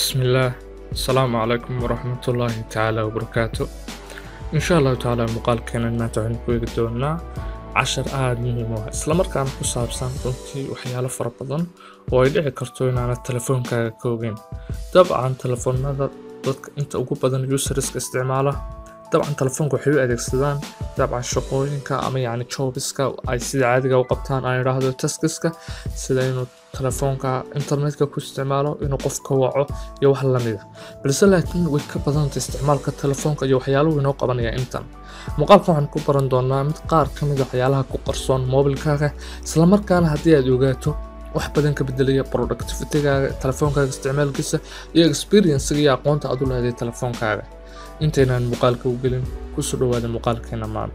بسم الله. السلام عليكم ورحمة الله تعالى وبركاته. إن شاء الله تعالى مقالكنا ناتعين كويقدونا 10 آد مهمة إسلا مركان كسابسان دونتي وحيالة فربضان ويدعي كرتوين عن التلفون كاكوغين. طبعا تلفوننا ضدك انت أقوب بدن يوس ريسك استعماله. طبعا تلفونك وحيو أديك سدان طبعا شقوينك أما يعني تشوبسك وأي سيد عادك وقبطان أي راهدو تسكسك سيدينو تلفونك إنترنتك كاستعماله إنو قفك وعو يو حلا ميدا بلسا لكن ويكا بدن تستعمالك تلفونك يو حيالو إنو قبان يا إنتان مقالكو عن كوبران دونا متقار كميدا حيالها كوقرصون موبيلكاك سلامركان هدي أدوغاتو وحبدن كبدلية productivityكاك تلفونك استعمالكيسا يو experience يا قونتا أدول هدي تلفونكاك انتينا المقالك وقلن كسروا هذا المقالك هنا معد.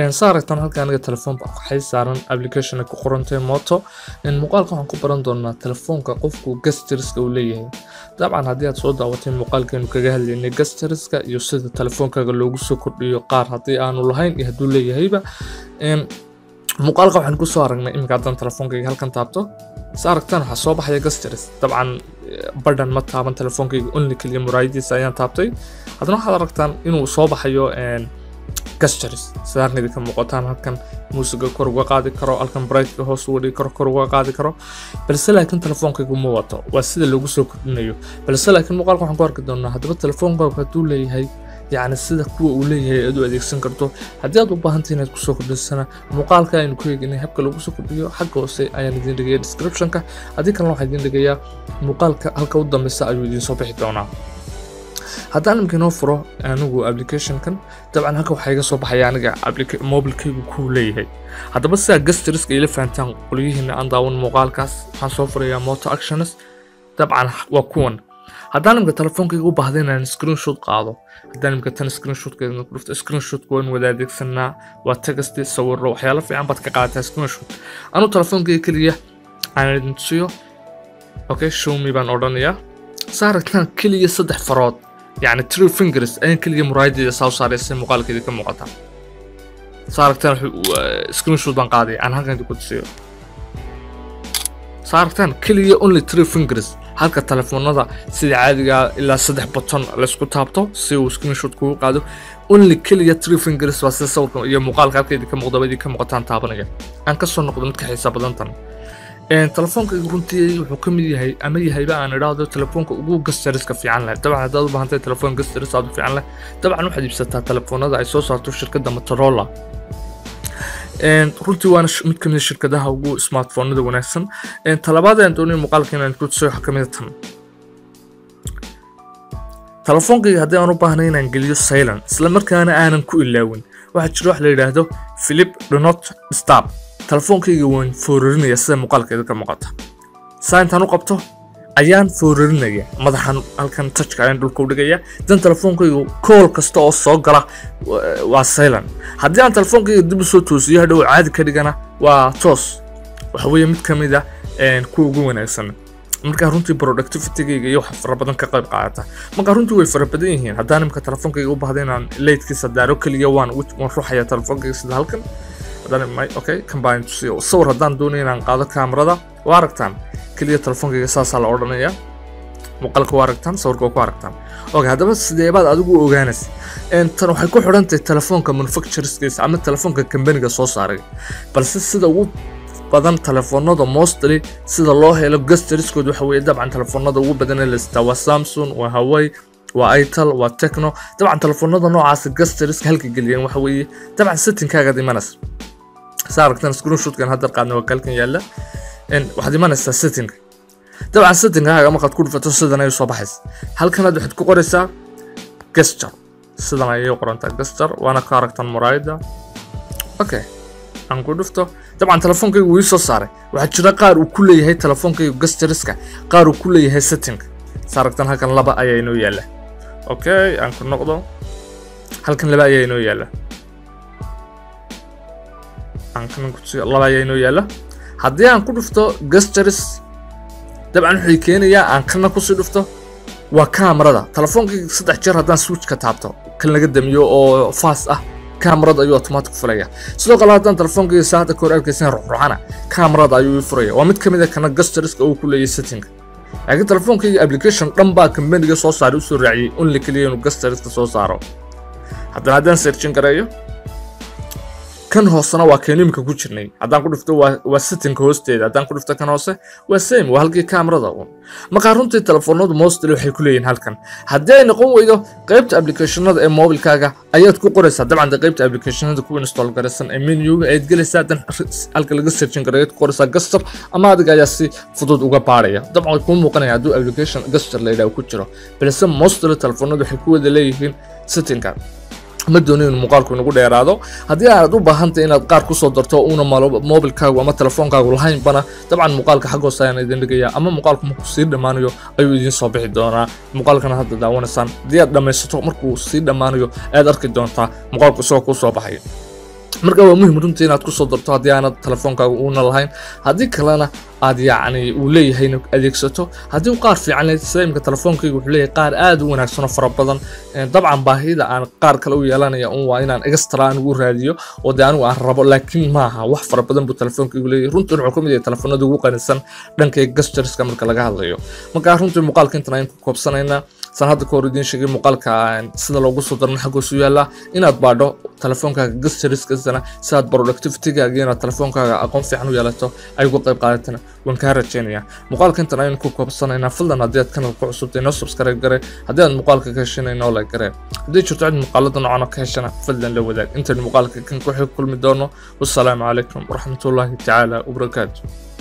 إن صارت أنا هلكان على التلفون بحيث صارن application كقرنتين موتو إن مقالك عن كبرندون التلفون كقفك وجسترس كوليه. طبعا هدية صوت عوتين مقالك إنه كجهل إن جسترس كيصيد التلفون كجلوجس كل قار هدية أنا لهين يهدوليه هيبة إن مقالقة waxaan ku soo aragnay imika hadan telefonkayga halkan taabto saaragtan waxa soo baxay gasters taban badhan ma taaban telefonkayga only kaliya muraayadiis ayaan taabtay hadana waxa aragtaan inuu soo baxayo een gasters saarnidi ka muuqataan halkan muusiga kor uga qaadi karo halkan brightness hoos u dhigi karo kor uga qaadi karo balse laakiin telefonkaygu ma wato waa sida lagu soo kordhinayo balse laakiin maqalku waxaan ku arki doonaa hadaba telefonka wuxuu leeyahay يعني سيدك كوه أوليه أدو أديك سنكرتو هدي أدو باهنتين هدكو سوكو دلسانا مقالكا إنو كويق إني هبكا لوكو سوكو بيو حقا وسي آيان دين دقيا ديسكريبشنكا هدي كان لوحا دين دقيا مقالكا هلكا ودام بسا أجو دين صوبيح دونا هدا أنا ممكن أوفره أنو أبليكيشن كان طبعا هكا وحاجة صوبحا يعني موبل كيبو كوليه هي هدا بس أجست ريسك إلي فانتان قوليه إني أنداون مقالكاس هنصوفره يا موتو أكشنس طبعا وكون هدانم كتلفونك يجوا بعدين عن سكرين شوت قاعدو هدانم كتن سكرين شوت كده نقولت سكرين شوت كون ولا ديك سنة واتجست صور روح يلا في عم بتكعات سكرين شوت أنا تلفونك يكليه أنا نتشيو أوكي شو ميبان أورانيا صار كنا كليه 3 فرات يعني 3 fingers أنا كليه مرايدي صار يصير مقال كده كم مقطع صار كتر سكرين شوت بان قاعدي أنا هكذا كنت شيو صار كنا كليه only 3 fingers halka telefoonada sida caadiga ila 3 button la isku taabto si uu screen shot ku qaado only kaliya 3 fingers waa si sawirka iyo muuqaalka halkeedii ka muuqdabadii ka muuqataan taabanaga aan ka soo noqdo mid ka xisaab badan tan ee telefoonka runtii wuxuu ka mid yahay ama yahayba aan iraado telefoonka ugu gastariska fiican leh dabcan dad u baahan tahay telefoon gastaris aad u fiican leh dabcan waxaad iibsataa telefoonada ay soo saarto shirkadda Motorola een runtii waan mid ka mid shirkadaha ugu smartphone-nada wanaagsan ee talabaada aan doonay muuqaalkeena ku soo xakameeyo tan telefoonka haddii aan u baahnayn inaan geliyo silent isla markaana aanan ku ilaawin waxa jiro wax la yiraahdo flip do not stop telefoonkiga waan foorinaya sida muuqaalkeeda ka muuqata silent aan u qabto ayaan foorinaya madaxan halkan touch ka aan dhulka u dhigaya dan telefoonkiga call kasta oo soo gala waa silent haddii aan telefoonkiga dib u soo toosiyo hadhow caadi ka dhigana waa toos waxa weeye mid kamid ah een ku ugu wanaagsan marka runtii productivity-ga iyo wax fara badan ka qayb qaata marka runtii way fara badan yihiin haddaan imka telefoonkiga u baahday inaan late-kiisa daaro kaliya waan ruuxaya telefoonkiga sida halkan haddaan may okay combine to see sawir haddaan doonayo inaan qaado kaamirada waa aragtaan kaliya telefoonkiga saas la ordanaya muqalku aragtaan sawirku ku aragtaan oo hadaba sideebaad adigu ogaanays in tan waxay ku xidhantahay telefoonka manufacturerskiisa ama telefoonka company-ga soo saaray balse sida ugu badan telefoonada mostly sida loo helo gastarisku waxa weeye dabcan telefoonada ugu badan ee la isticmaalo Samsung waa Huawei waa Itel waa Tecno dabcan telefoonada noocaas gastariska halka galiyeen waxa weeye dabcan setting-kaaga dimanas saaragtan screenshot-kan hadda qaadna wakalkan yaala in waxa dimanaysa setting طبعا setting-kaaga marka aad ku dhufto sidan ay soo baxays halkan aad waxaad ku qoraysaa gesture sidan ay u qorantaa gesture waana ka aragtan muraayada okay aan ku dhufto طبعا telefoonkiga wuu soo saaray waxa jira qaar uu ku leeyahay telefoonkiga gesture-iska qaar uu ku leeyahay setting saaragtan halkan laba ayaa inoo yaala okay aan ku noqdo halkan laba ayaa inoo yaala aan kan ku sii laba ayaa inoo yaala haddii aan ku dhufto gestures dabcan waxay keenayaa aan kana ku sii dhufto waa kaamirada telefoonkiga 3 jeer haddaan switch ka taabto kan laga damiyo oo fast ah كاميراد أيوة أوتوماتيك فليا سلوك الله تان تلفونك ساعة كور أركيسين روح روحنا كاميراد أيوة فريا ومت كمذا كان قصة ريسك أو كل يسيتينج لكن تلفونك أبليكيشن رمبا كمين جس صار يوصل رعي أونلي كليه وقصة ريسك صاره حتى هذا سيرتشين كرايو كان هوسنا وكاني مكوتشني هذا نقول فتو وسيتينج هوستيد هذا نقول فتو كان هوسه وسيم وهالكي كاميراد أون مقارنة التلفونات موست اللي حيكلين هالكن هدا نقوم ويدا قيبت أبليكيشنات الموبايل كاجا أيات كو قرصة طبعا ده قيبت أبليكيشنات كو إنستول قرصة المنيو أيت جلسة تن هالكل قصة تنقريت قرصة قصة أما هذا جالسي فضود وجا بارية طبعا يكون مقنع يعدو أبليكيشن قصة اللي لو كتشره بس موست التلفونات حيكون دليهن ستينكان مدونين المقاركو نقول يا رادو هدي رادو بهانتي إن القاركو صدرته أونا موبل كاو أما تلفون كاو الهين بنا طبعا مقالك حقه ساين إذن لقيا أما مقالك مقصير دمانيو أيو يدين صباح دونا مقالك أنا هذا داون سان ديات لما يستوق مركو صير دمانيو أدرك الدون تا مقالك سوق صباحي مركو مهم دونتي إن صدرته هدي أنا تلفون كاو أونا الهين هدي كلنا هدي يعني ولي هينك أديكسته هدي وقار في عن السلام كتلفون كي ولي قار آدو نحسن فربضن طبعا باهيدا أنا قار كلو يلان يقوم وينان إكسترا نقول راديو ودانو عرب لكن معها وح فربضن بالتلفون كي ولي رنت الحكومة دي تلفون دو وقان السن لأنك إكسترس كامل كلاجها ضيو مكارنت المقال كنت نايم كوبسنا هنا سن هذا كوردين شقي مقال كان سن لو جس صدرنا حقو سويلا إن أتباعه تلفون كا إكسترس كذا ساد برودكتيفيتي جينا تلفون كا أقوم في حنو يلته أي وقت قارتنا ونكرر شيئا مقالك أنت رأيك كوكب صنع نفلنا ناديات كنا قصوتي نصب سكريب جري هذا المقالك كشينا يناول جري ديش تعد مقالتنا عنا كشينا فلنا لو ذاك أنت المقالك كن كحيك كل مدانه والسلام عليكم ورحمة الله تعالى وبركاته.